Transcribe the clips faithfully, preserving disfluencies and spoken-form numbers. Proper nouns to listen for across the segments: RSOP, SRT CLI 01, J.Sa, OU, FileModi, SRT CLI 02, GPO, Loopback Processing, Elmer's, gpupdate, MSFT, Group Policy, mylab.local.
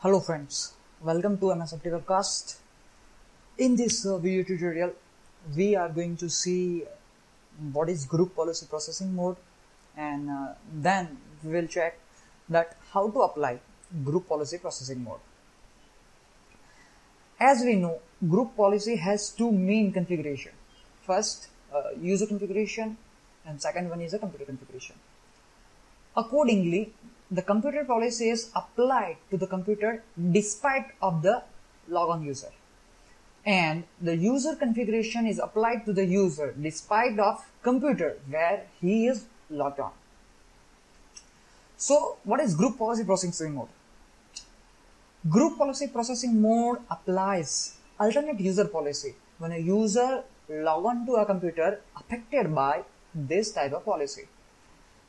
Hello friends, welcome to M S F T webcast. In this uh, video tutorial, we are going to see what is group policy processing mode, and uh, then we will check that how to apply group policy processing mode. As we know, group policy has two main configuration. First, uh, user configuration, and second one is a computer configuration. Accordingly, the computer policy is applied to the computer despite of the logon user, and the user configuration is applied to the user despite of computer where he is logged on. So what is group policy processing mode? Group policy processing mode applies alternate user policy when a user logs on to a computer affected by this type of policy.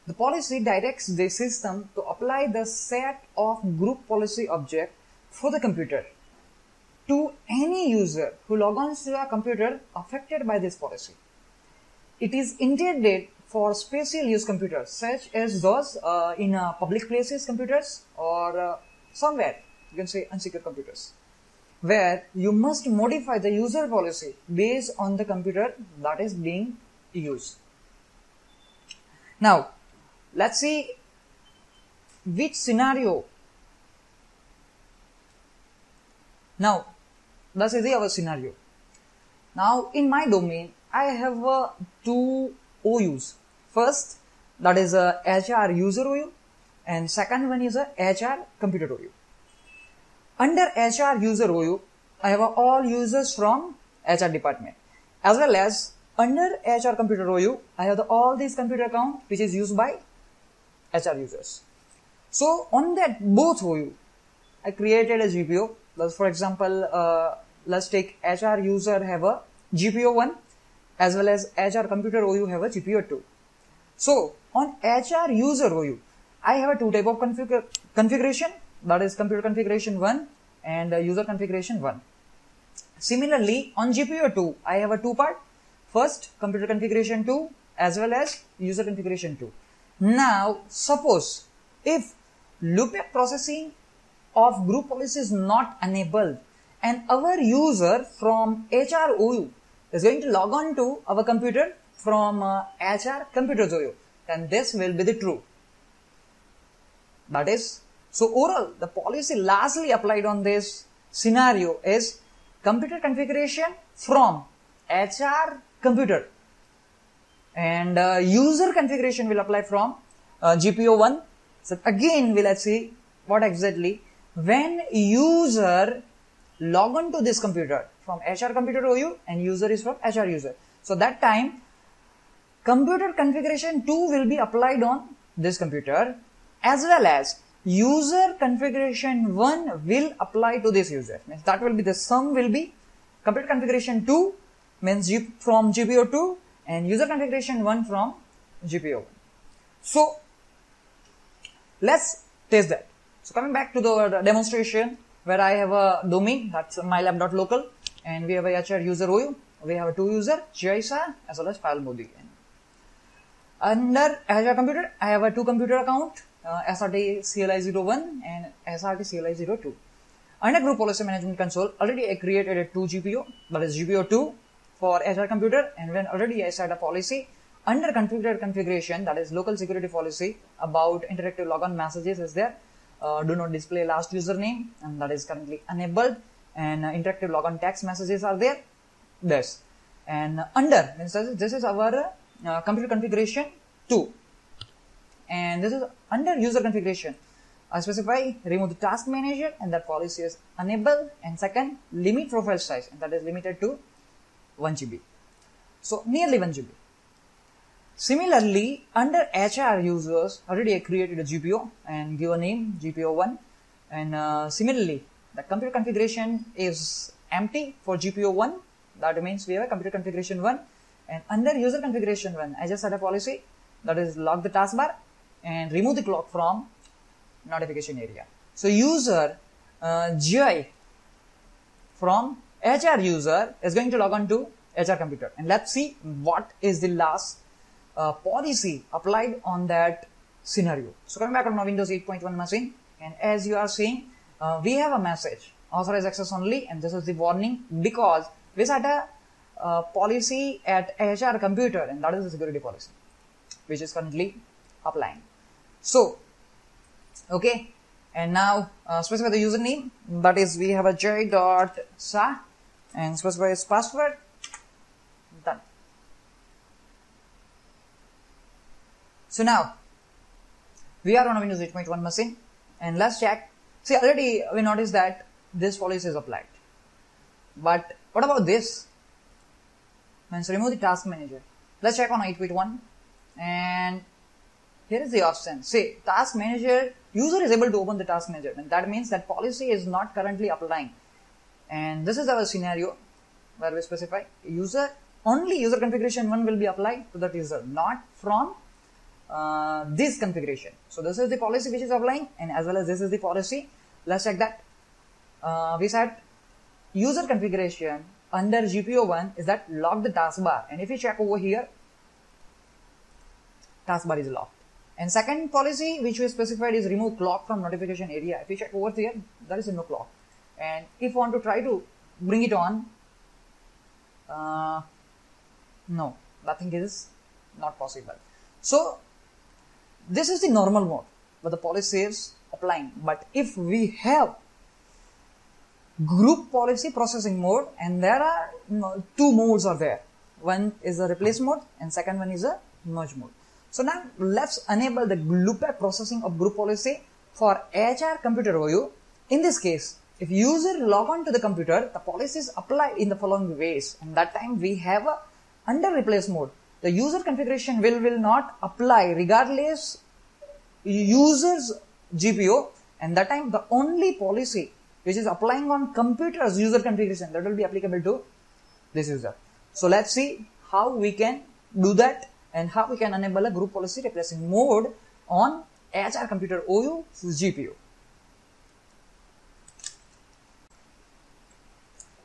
The policy directs the system to apply the set of group policy object for the computer to any user who logs on to a computer affected by this policy. It is intended for special use computers such as those uh, in uh, public places computers, or uh, somewhere you can say unsecured computers, where you must modify the user policy based on the computer that is being used. Now, let's see which scenario. Now, this is our scenario. Now, in my domain, I have uh, two O Us. First, that is a H R user O U, and second one is a H R computer O U. Under H R user O U, I have uh, all users from H R department, as well as under H R computer O U, I have the, all these computer account which is used by H R users. So on that both O U, I created a G P O. Let's, for example, uh, let's take H R user have a G P O one, as well as H R computer O U have a G P O two. So on H R user O U, I have a two type of config configuration, that is computer configuration one and uh, user configuration one. Similarly, on G P O two, I have a two part. First, computer configuration two as well as user configuration two. Now, suppose if loopback processing of group policy is not enabled and our user from H R O U is going to log on to our computer from uh, H R computers O U, then this will be the true. That is, so overall the policy lastly applied on this scenario is computer configuration from H R computer, and uh, user configuration will apply from uh, G P O one. So again, we let's see what exactly when user log on to this computer from H R computer O U and user is from H R user. So that time computer configuration two will be applied on this computer, as well as user configuration one will apply to this user. Means that will be the sum will be computer configuration two means from G P O two and user configuration one from G P O one. So let's test that. So coming back to the demonstration where I have a domain, that's mylab dot local, and we have a H R user O U, we have a two user J.Sa as well as FileModi. Under H R computer, I have a two computer account, uh, S R T C L I zero one and S R T C L I zero two. Under group policy management console, already I created a two G P O, that is G P O two for H R computer, and when already I set a policy under configured configuration, that is local security policy about interactive logon messages is there. Uh, do not display last username, and that is currently enabled, and uh, interactive logon text messages are there. This and uh, under this is our uh, computer configuration two, and this is under user configuration. I specify remove the task manager, and that policy is enabled, and second limit profile size, and that is limited to one G B, so nearly one G B. Similarly, under H R users, already I created a G P O and give a name G P O one, and uh, similarly the computer configuration is empty for G P O one. That means we have a computer configuration one, and under user configuration one I just set a policy, that is lock the taskbar and remove the clock from notification area. So user uh, J from H R user is going to log on to H R computer, and let's see what is the last uh, policy applied on that scenario. So coming back on my Windows eight point one machine, and as you are seeing uh, we have a message, authorized access only, and this is the warning because we set a uh, policy at H R computer, and that is the security policy, which is currently applying. So, okay, and now uh, specify the username, that is we have a J dot Sa and specify his password, done. So now, we are on a Windows eight point one machine, and let's check. See, already we noticed that this policy is applied. But what about this? Let's remove the task manager. Let's check on eight point one, and here is the option. See, task manager, user is able to open the task manager, and that means that policy is not currently applying. And this is our scenario where we specify user, only user configuration one will be applied to that user, not from uh, this configuration. So this is the policy which is applying, and as well as this is the policy. Let's check that. Uh, we set user configuration under G P O one is that lock the taskbar, and if you check over here, taskbar is locked. And second policy which we specified is remove clock from notification area. If you check over here, there is no clock. And if you want to try to bring it on, uh, no, nothing is not possible. So, this is the normal mode, but the policy is applying. But if we have group policy processing mode, and there are no, two modes are there. One is a replace mode, and second one is a merge mode. So now, let's enable the loopback processing of group policy for H R computer O U. In this case, if user log on to the computer, the policies apply in the following ways, and that time we have a under replace mode. The user configuration will, will not apply regardless user's G P O, and that time the only policy which is applying on computer's user configuration that will be applicable to this user. So let's see how we can do that and how we can enable a group policy replacing mode on H R computer O U G P O.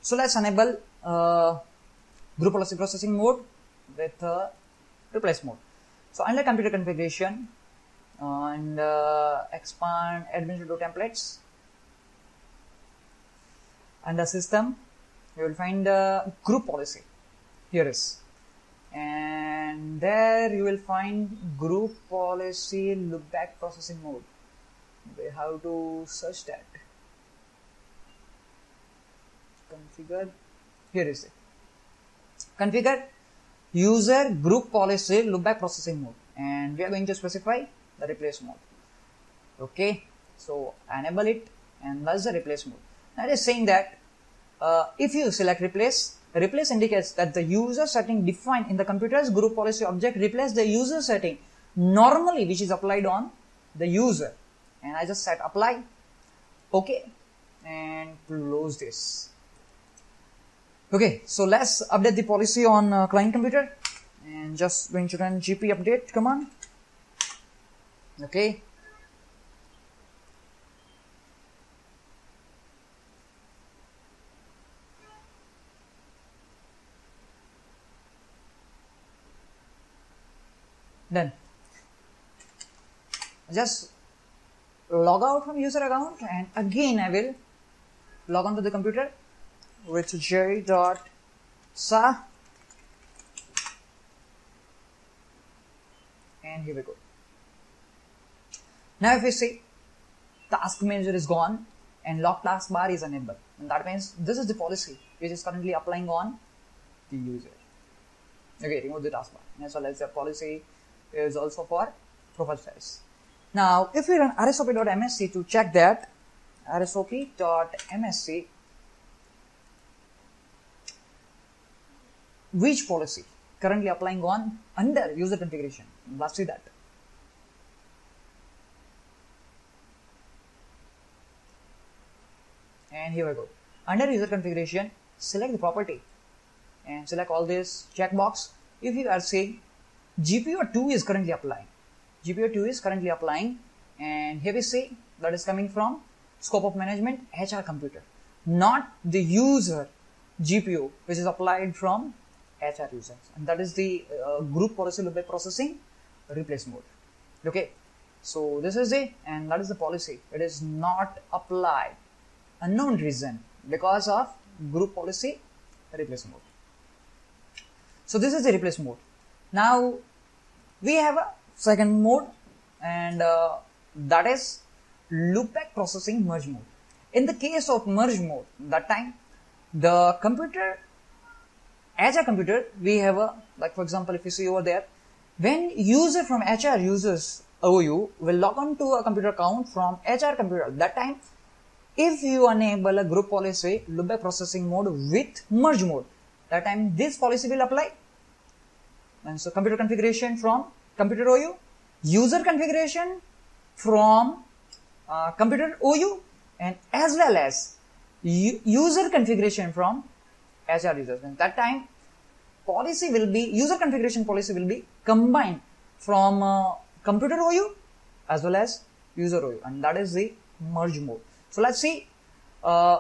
So let's enable uh, group policy processing mode with uh, replace mode. So under computer configuration uh, and uh, expand administrative templates, under system you will find uh, group policy. Here is, and there you will find group policy loopback processing mode. We have to search that. Configure, here is it. Configure user group policy loopback processing mode, and we are going to specify the replace mode. Okay, so enable it, and that's the replace mode. That is saying that uh, if you select replace, replace indicates that the user setting defined in the computer's group policy object replace the user setting normally which is applied on the user. And I just set apply, okay, and close this. Okay, so let's update the policy on uh, client computer, and just going to run gpupdate command. Okay. Then just log out from user account, and again I will log on to the computer with J dot Sa, and here we go. Now if you see, task manager is gone and lock task bar is enabled, and that means this is the policy which is currently applying on the user. Okay, remove the task bar, as well as the policy is also for profile files. Now, if we run r s o p dot m s c to check that, r s o p dot m s c, which policy currently applying on under user configuration? Let's see that. And here we go. Under user configuration, select the property and select all this checkbox. If you are saying G P O two is currently applying. G P O two is currently applying, and here we see that is coming from scope of management H R computer, not the user G P O which is applied from H R users, and that is the uh, group policy loopback processing replace mode. Okay, so this is it, and that is the policy. It is not applied unknown region because of group policy replace mode. So this is the replace mode. Now we have a second mode, and uh, that is loopback processing merge mode. In the case of merge mode, that time the computer, as a computer, we have a, like for example, if you see over there, when user from H R uses O U will log on to a computer account from H R computer, that time if you enable a group policy loopback processing mode with merge mode, that time this policy will apply. And so computer configuration from computer O U, user configuration from uh, computer O U, and as well as user configuration from H R users. And that time policy will be, user configuration policy will be combined from uh, computer O U as well as user O U, and that is the merge mode. So let's see uh,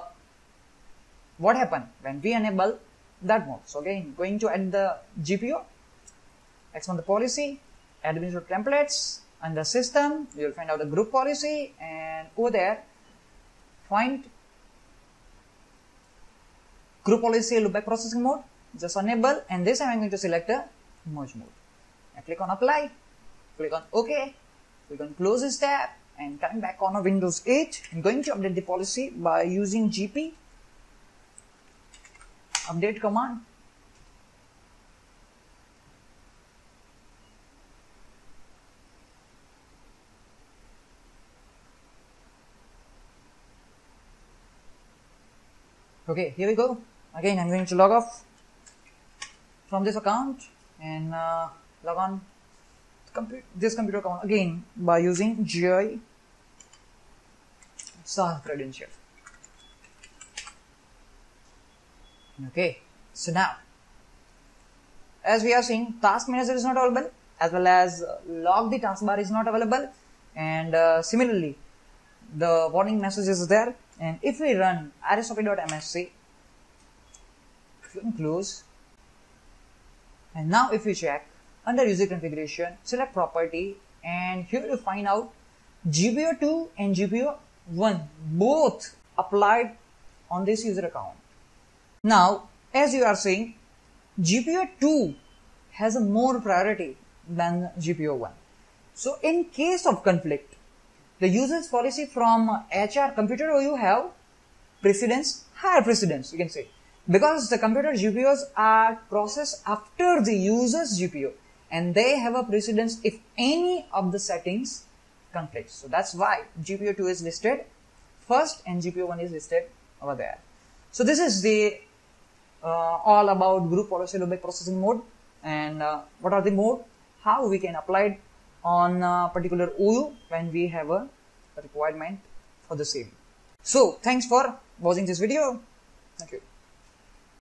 what happened when we enable that mode. So again, going to add the G P O, expand the policy, administrative templates, and the system, you will find out the group policy, and over there find group policy loopback processing mode, just enable, and this I am going to select a merge mode. I click on apply, click on OK, click on close this tab, and coming back on a Windows eight, I'm going to update the policy by using G P update command. Okay, here we go. Again, I'm going to log off from this account and uh, log on to compute this computer account again by using J.Sa credential. Okay, so now as we are seeing, task manager is not available, as well as uh, log the taskbar is not available, and uh, similarly the warning message is there. And if we run r s o p dot m s c, close, and now if we check under user configuration, select property, and here you find out G P O two and G P O one both applied on this user account. Now as you are seeing, G P O two has a more priority than G P O one. So in case of conflict, the user's policy from H R computer O U have precedence, higher precedence you can say, because the computer G P Os are processed after the user's G P O, and they have a precedence if any of the settings conflict. So that's why G P O two is listed first and G P O one is listed over there. So this is the uh, all about group policy loopback processing mode, and uh, what are the mode, how we can apply it on a particular O U when we have a requirement for the same. So thanks for watching this video. Thank you.